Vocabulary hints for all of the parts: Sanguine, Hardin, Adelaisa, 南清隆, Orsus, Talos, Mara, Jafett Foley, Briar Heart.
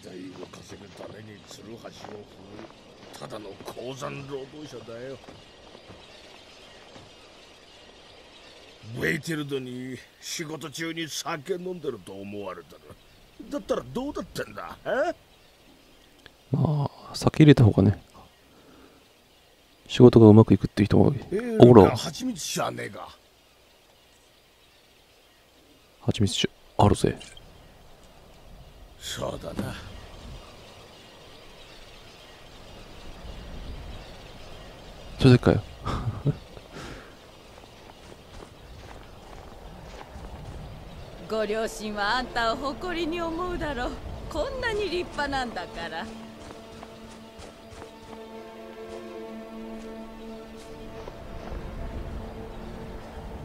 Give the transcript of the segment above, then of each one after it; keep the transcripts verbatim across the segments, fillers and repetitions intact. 代を稼ぐためにツルハシを踏むただの鉱山労働者だよ。ベイテルドに仕事中に酒飲んでると思われたら、だったらどうだってんだ。え、まあ酒入れた方がね、仕事がうまくいくって人もおろ。蜂蜜酒はねえか。蜂蜜酒あるぜ。そうだな。それでかよ。ご両親はあんたを誇りに思うだろう。こんなに立派なんだから。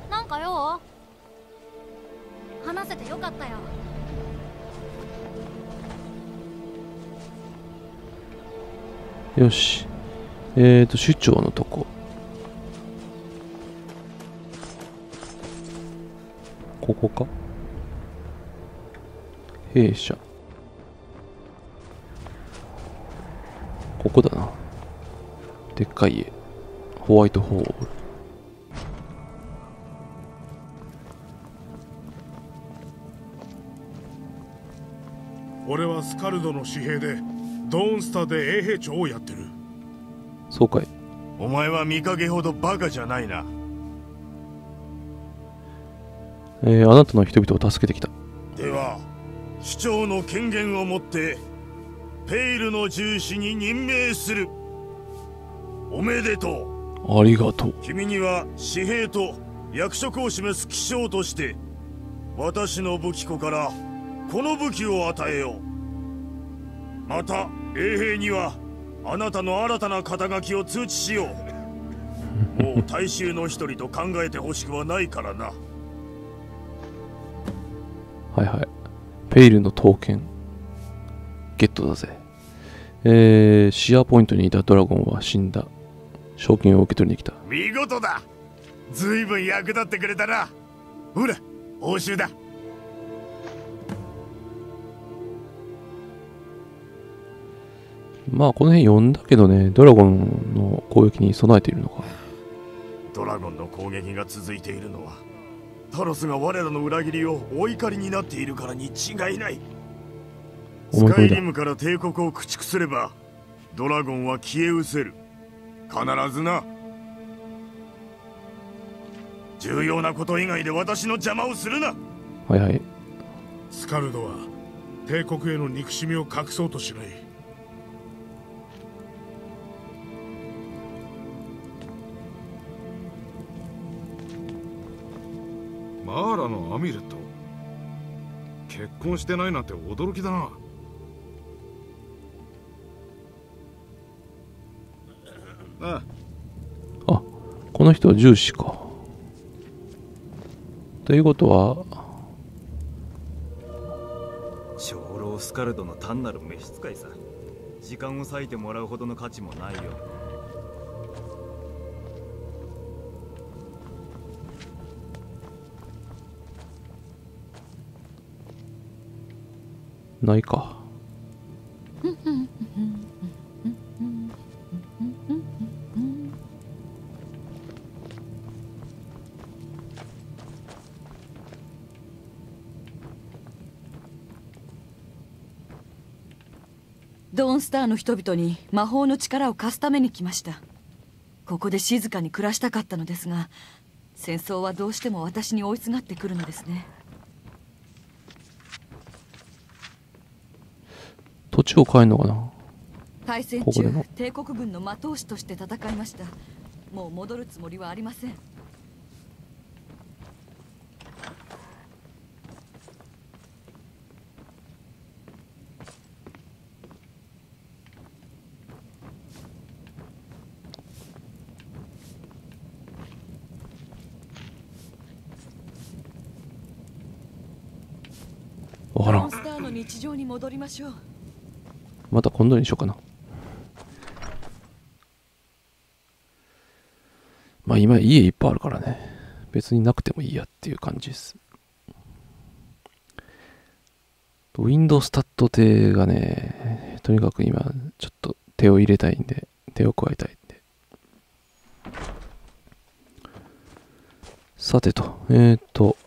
なんかよ、話せてよかったよ。よし、えーと首長のとこ、ここか。弊社、ここだな。でっかい家、ホワイトホール。俺はスカルドの私兵でドーンスターで衛兵長をやってる。そうかい。お前は見かけほどバカじゃないな。えー、あなたの人々を助けてきた。では市長の権限を持ってペイルの重視に任命する。おめでとう。ありがとう。君には私兵と役職を示す記章として、私の武器庫からこの武器を与えよう。また衛兵にはあなたの新たな肩書きを通知しよう。もう大衆の一人と考えてほしくはないからな。はいはい。ペイルの刀剣ゲットだぜ。えー、シアーポイントにいたドラゴンは死んだ。賞金を受け取りに来た。見事だ。ずいぶん役立ってくれたな。ほら報酬だ。まあこの辺読んだけどね、ドラゴンの攻撃に備えているのか。ドラゴンの攻撃が続いているのは、タロスが我らの裏切りをお怒りになっているからに違いない。スカイリムから帝国を駆逐すれば、ドラゴンは消え失せる。必ずな。重要なこと以外で私の邪魔をするな。はいはい。スカルドは帝国への憎しみを隠そうとしない。マーラのアミレット、結婚してないなんて驚きだな。ああ、この人は重視か。ということは長老スカルドの単なる召使いさ。時間を割いてもらうほどの価値もないよ。ないか。ドーンスターの人々に魔法の力を貸すために来ました。ここで静かに暮らしたかったのですが、戦争はどうしても私に追いすがってくるのですね。土地を変えるのかな。対戦中、帝国軍の魔闘士として戦いました。もう戻るつもりはありません。わからん。モンスターの日常に戻りましょう。また今度にしようかな。まあ今家いっぱいあるからね、別になくてもいいやっていう感じです。Windows スタット 手がね、とにかく今、ちょっと手を入れたいんで、手を加えたいんで。さてと、えっと、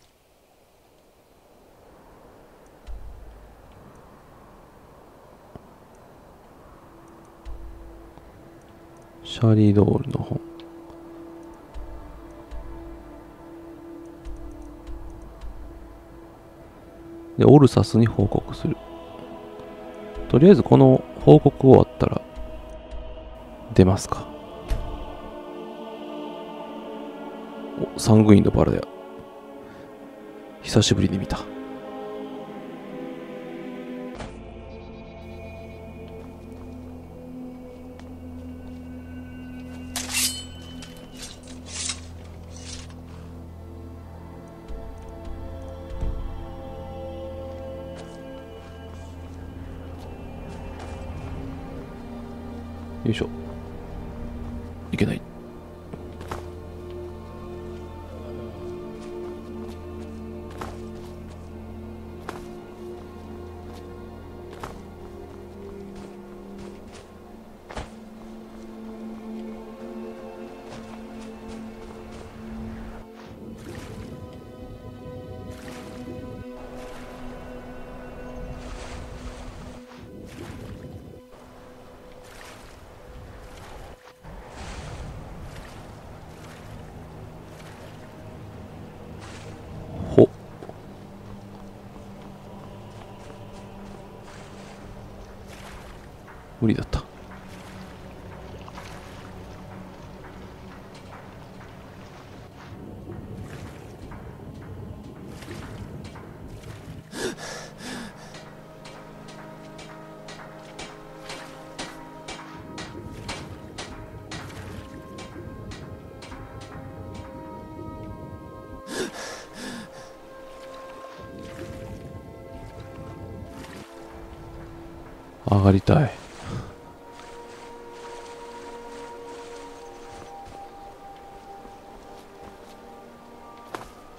シャーリー・ドールの本。で、オルサスに報告する。とりあえずこの報告終わったら出ますか。お、サングインのバラだよ。久しぶりに見た。よいしょ。いけない。無理だった。上がりたい。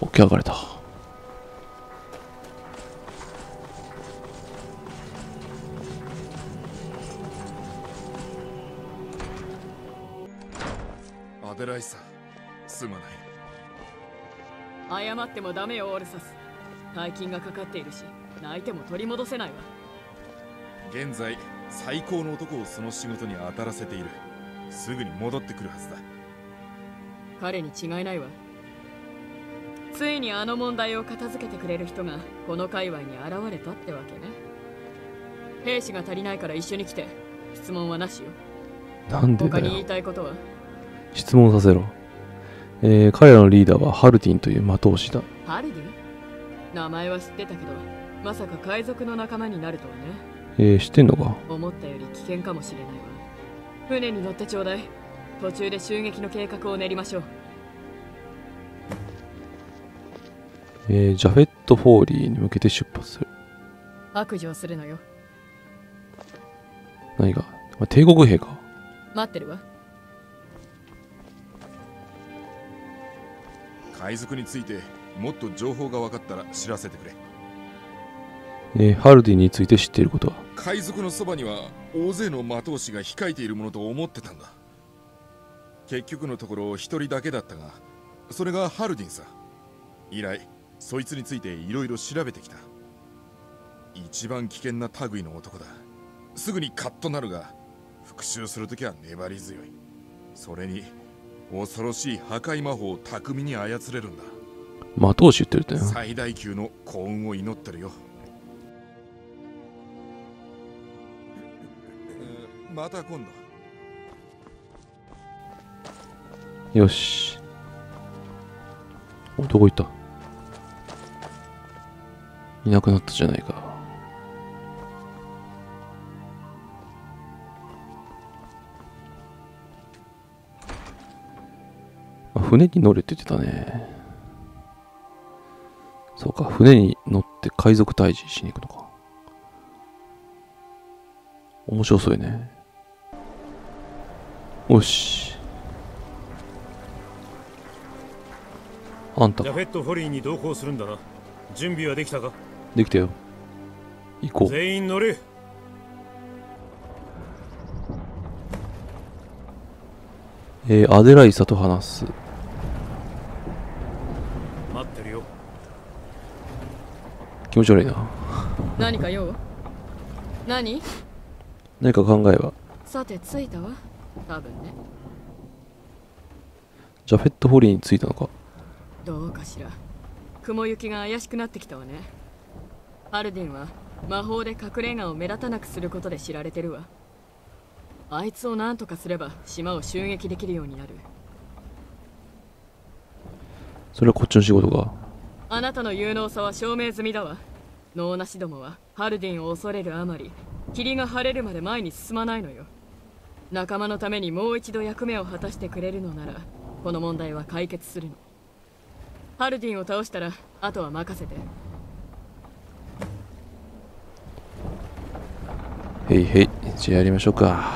起き上がれた。アデライサ、すまない。謝ってもダメよ、オルサス。大金がかかっているし、泣いても取り戻せないわ。現在、最高の男をその仕事に当たらせている。すぐに戻ってくるはずだ。彼に違いないわ。ついにあの問題を片付けてくれる人がこの界隈に現れたってわけね。兵士が足りないから一緒に来て、質問はなしよ。なんでだよ。他に言いたいことは？質問させろ。えー、彼らのリーダーはハルディンという魔闘士だ。ハルディン？名前は知ってたけど、まさか海賊の仲間になるとはね。えー、知ってんのか？思ったより危険かもしれないわ。船に乗ってちょうだい。途中で襲撃の計画を練りましょう。えー、ジャフェット・フォーリーに向けて出発する。悪事をするのよ。何が？帝国兵か。待ってるわ。海賊についてもっと情報が分かったら知らせてくれ。えー、ハルディについて知っていることは？海賊のそばには大勢の魔闘士が控えているものと思ってたんだ。結局のところ一人だけだったが、それがハルディンさ。以来、そいつについていろいろ調べてきた。一番危険な類の男だ。すぐにカッとなるが、復讐するときは粘り強い。それに、恐ろしい破壊魔法を巧みに操れるんだ。魔闘士言ってるね。最大級の幸運を祈ってるよ。また今度。よし。お、どこ行った？いなくなったじゃないか。あ、船に乗れって言ってたね。そうか、船に乗って海賊退治しに行くのか。面白そうよね。よし。あんた。ジャフェット・フォリーに同行するんだな。準備はできたか？できたよ。行こう。全員乗れ。えー、アデライサと話す。待ってるよ。気持ち悪いな。何か用？何？何か考えは。さて着いたわ。多分ね。ジャフェット・ホリーに着いたのか。どうかしら。雲行きが怪しくなってきたわね。ハルディンは魔法で隠れ家を目立たなくすることで知られてるわ。あいつを何とかすれば島を襲撃できるようになる。それはこっちの仕事か。あなたの有能さは証明済みだわ。能なしどもはハルディンを恐れるあまり霧が晴れるまで前に進まないのよ。仲間のためにもう一度役目を果たしてくれるのならこの問題は解決するの。ハルディンを倒したらあとは任せて。へいへい、じゃあやりましょうか。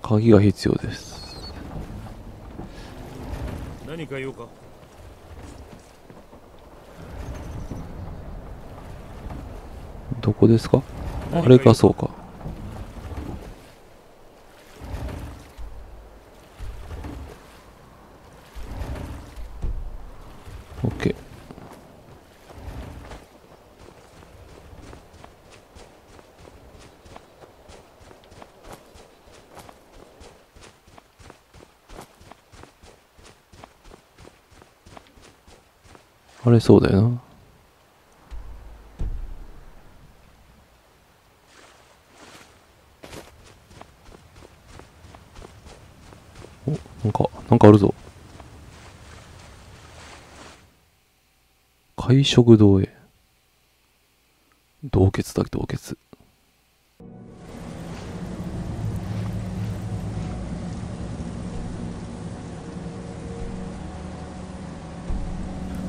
鍵が必要です。何か用か。どこですか。あれか、そうか。OK。あれそうだよな。お、なんかなんかあるぞ。会食堂へ。洞穴だ、洞穴。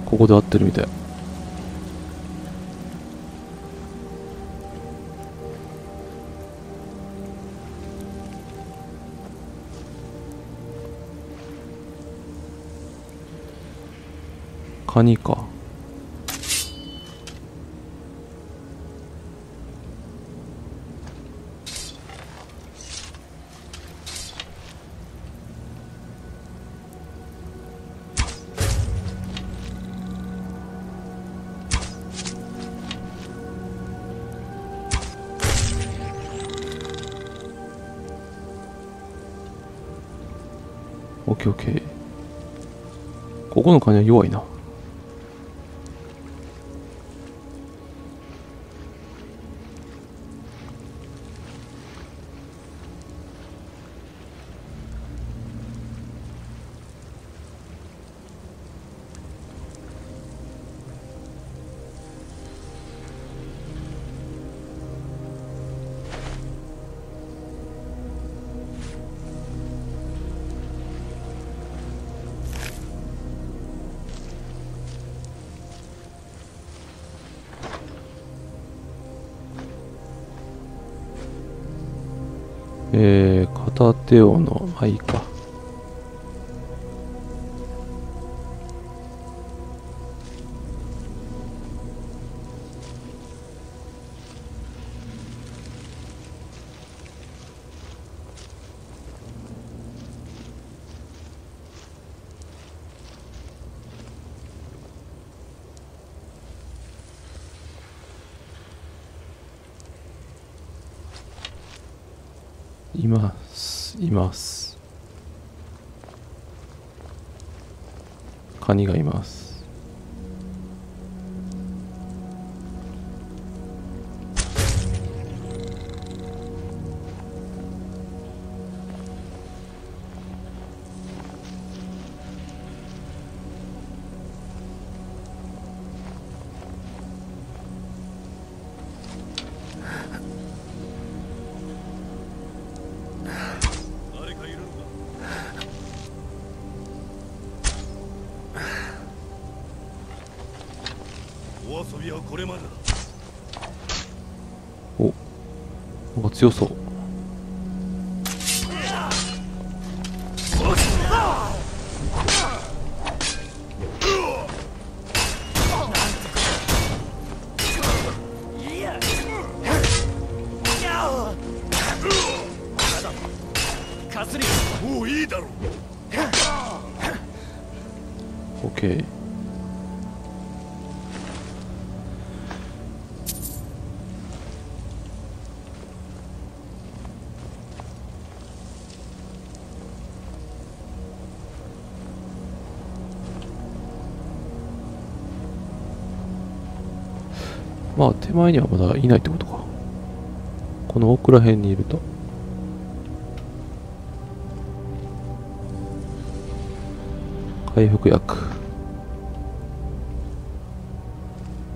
ここで合ってるみたい。カニか。オッケーオッケー。ここのカニは弱いな。えー、片手をの、あ、いいか。いますいます。カニがいます。お、なんか強そう。かすり。もういいだろう。オッケー。まあ手前にはまだいないってことか。この奥ら辺にいると。回復薬、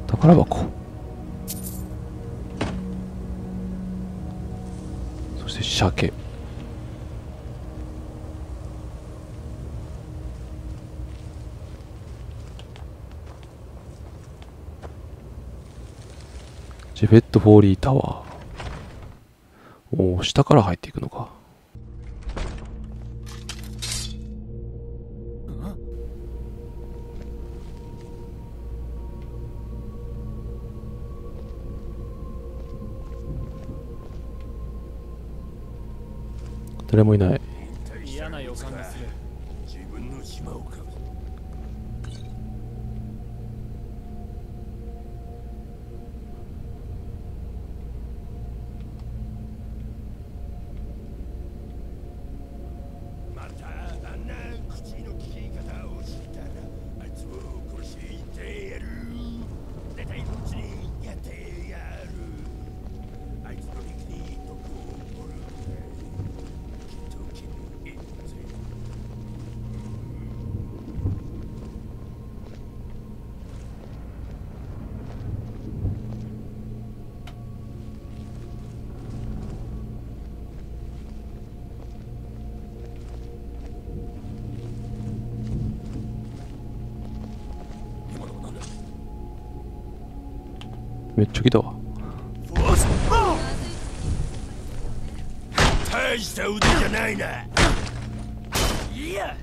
宝箱、そして鮭。ジェフェットフォーリータワー。おお、下から入っていくのか。誰もいない。嫌な予感がする。自分の暇をか。めっちゃ来たわ。大した腕じゃないな。いや。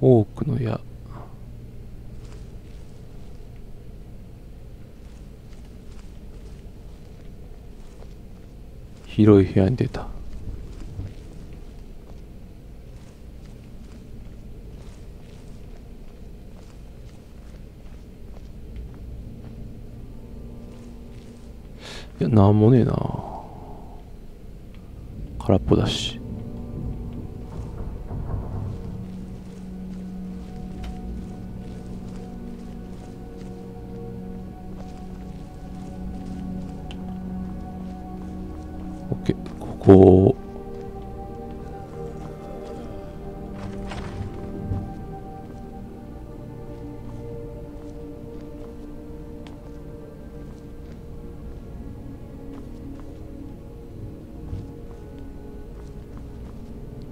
多くの矢。広い部屋に出た。いや、なんもねえな。空っぽだし。こう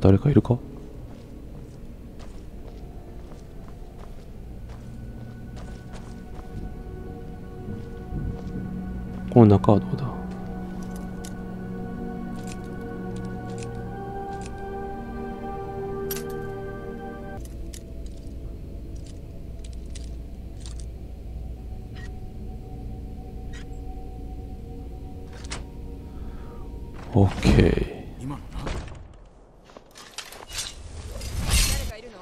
誰かいるか。この中はどうだ。オッケー。今のな。誰かいるの？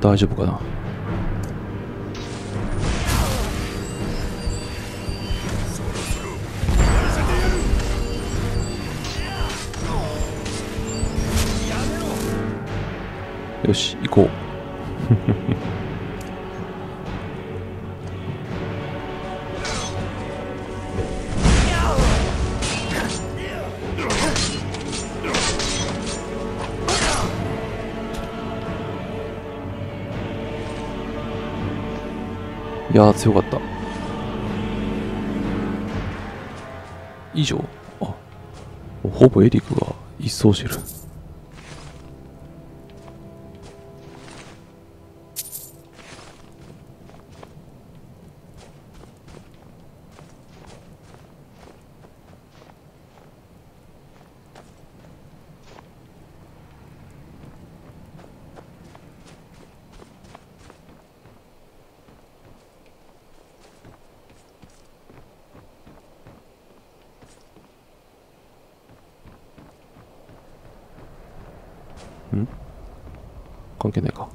大丈夫かな。よし行こういやー強かった。以上。あ、ほぼエリクが一掃してる。ん？関係ないか。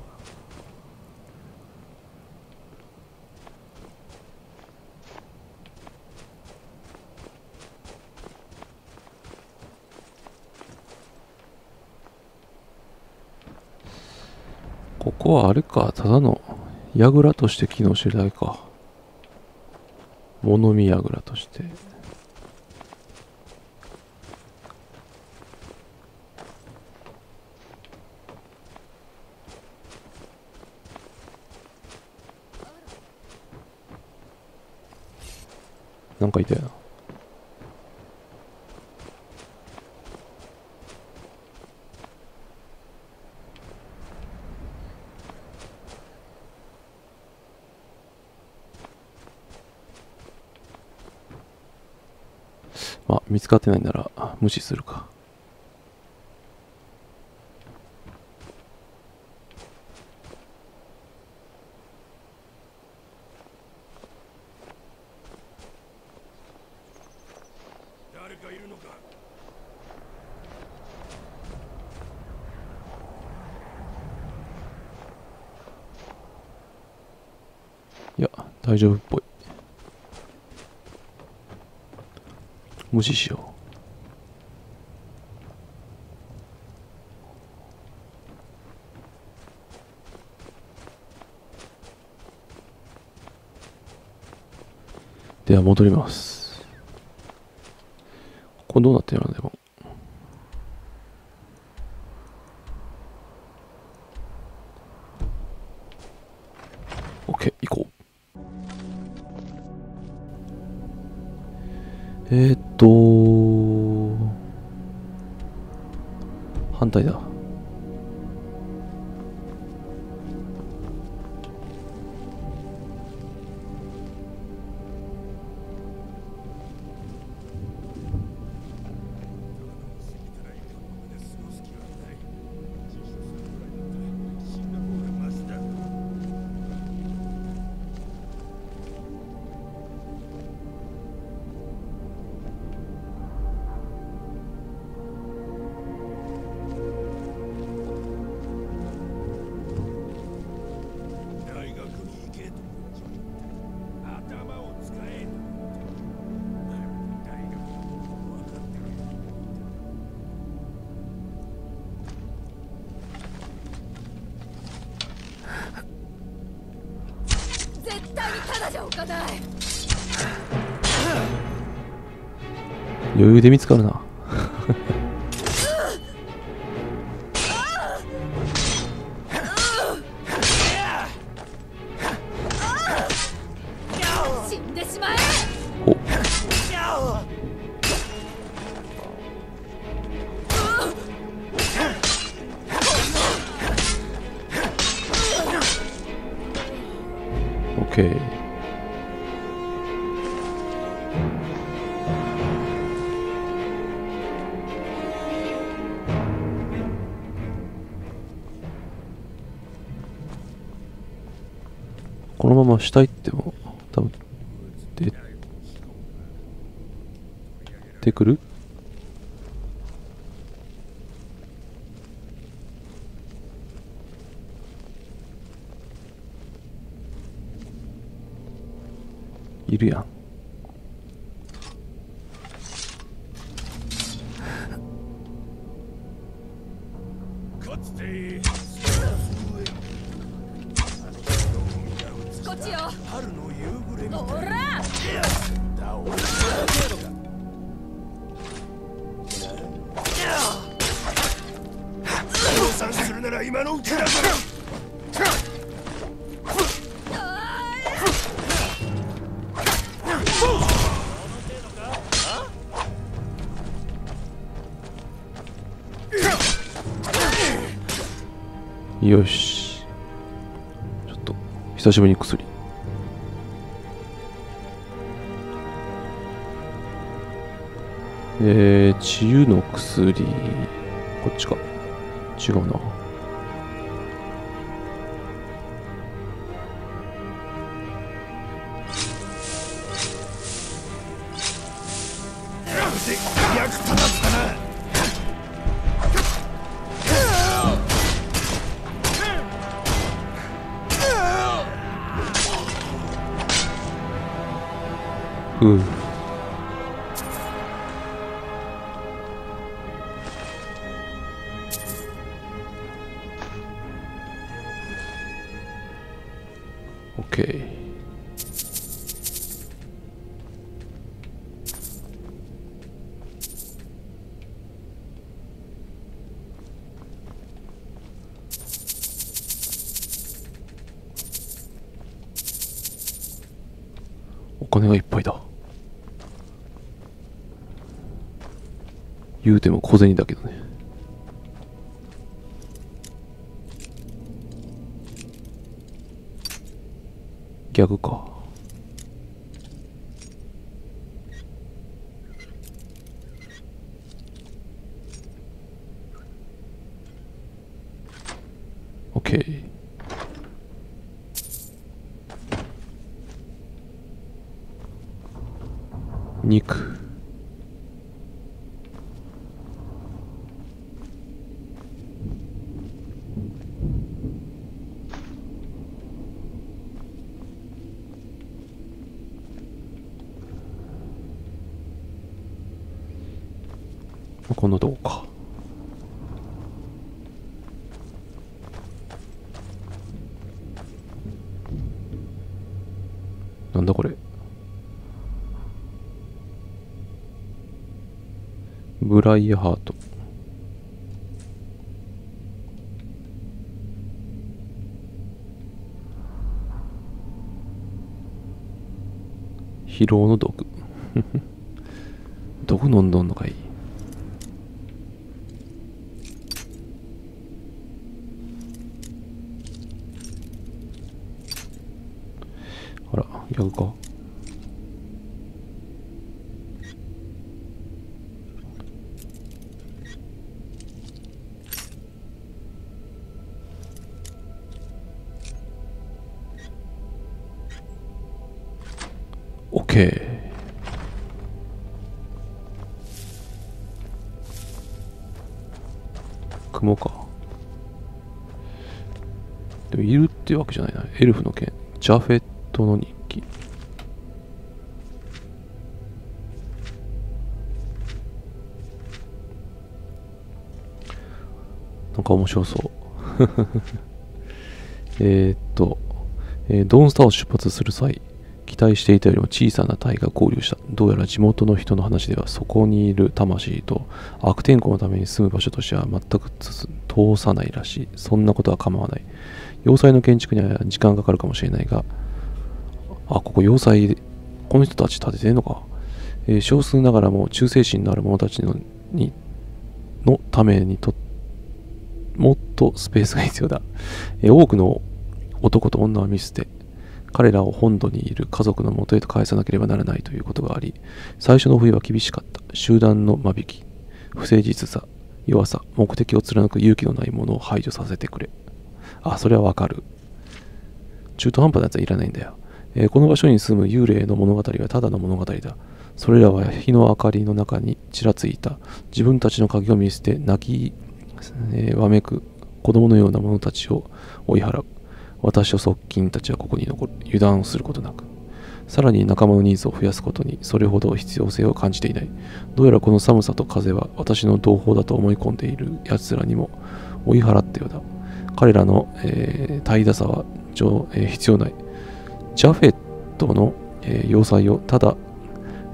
ここはあれか、ただの櫓として機能してるだけか。物見櫓として。なんかいたよな。まあ見つかってないなら無視するか。いや、大丈夫っぽい。無視しよう。では戻ります。ここどうなってるのでも。OK、行こう。えーっと反対だ。絶対にただじゃおかない。余裕で見つかるな死んでしまえ。おオッケー。このまま下行っても多分出てくる。いるやん。よし、ちょっと久しぶりに薬。えー、治癒の薬、こっちか。違うな。うん、OK。 お金がいっぱいだ。言うても小銭だけどね。逆か。オッケー。肉。 このどうか。なんだこれ。ブライヤハート。疲労の毒。毒飲んどんのかい。 逆か。オッケー。雲か。でもいるってわけじゃないな。エルフの剣。ジャフェットのに。 なんか面白そうえっと、えー、ドーンスターを出発する際期待していたよりも小さな隊が合流した。どうやら地元の人の話ではそこにいる魂と悪天候のために住む場所としては全く通さないらしい。そんなことは構わない。要塞の建築には時間がかかるかもしれないが、あ、ここ要塞、この人たち建ててんのか。えー、少数ながらも忠誠心のある者たちの、にのためにとって もっとスペースが必要だ。え多くの男と女は見捨て、彼らを本土にいる家族のもとへと返さなければならないということがあり、最初の冬は厳しかった。集団の間引き、不誠実さ、弱さ、目的を貫く勇気のないものを排除させてくれ。あ、それはわかる。中途半端なやつはいらないんだよ。えこの場所に住む幽霊の物語はただの物語だ。 それらは日の明かりの中にちらついた。自分たちの鍵を見捨て、泣き えー、わめく子供のような者たちを追い払う。私と側近たちはここに残る。油断をすることなく。さらに仲間のニーズを増やすことにそれほど必要性を感じていない。どうやらこの寒さと風は私の同胞だと思い込んでいる奴らにも追い払ったようだ。彼らの、えー、怠惰さは、えー、必要ない。ジャフェットの、えー、要塞をただ、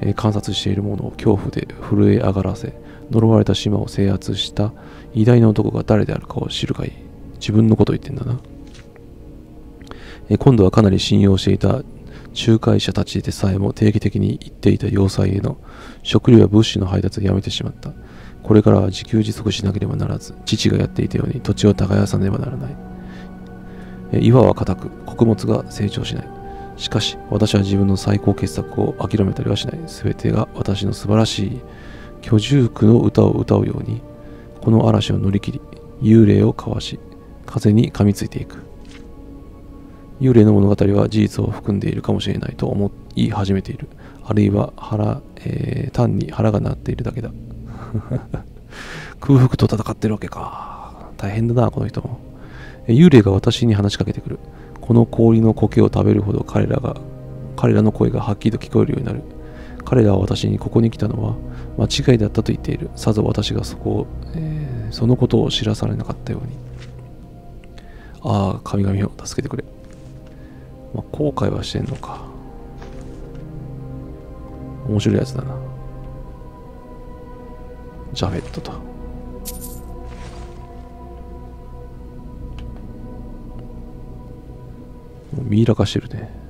えー、観察している者を恐怖で震え上がらせ、呪われた島を制圧した偉大な男が誰であるかを知るがいい。自分のこと言ってんだな。えー、今度はかなり信用していた仲介者たちでさえも定期的に行っていた要塞への食料や物資の配達をやめてしまった。これからは自給自足しなければならず、父がやっていたように土地を耕さねばならない。え岩は固く、穀物が成長しない。しかし私は自分の最高傑作を諦めたりはしない。全てが私の素晴らしい居住区の歌を歌うように、この嵐を乗り切り、幽霊をかわし、風に噛みついていく。幽霊の物語は事実を含んでいるかもしれないと思い始めている。あるいは腹、えー、単に腹が鳴っているだけだ。空腹と戦ってるわけか。大変だな、この人も。幽霊が私に話しかけてくる。この氷の苔を食べるほど彼らが、彼らの声がはっきりと聞こえるようになる。彼らは私にここに来たのは間違いだったと言っている。さぞ私がそこを、えー、そのことを知らされなかったように。ああ、神々を助けてくれ。まあ、後悔はしてんのか。面白いやつだな。ジャフェットと。ミイラ化してるね。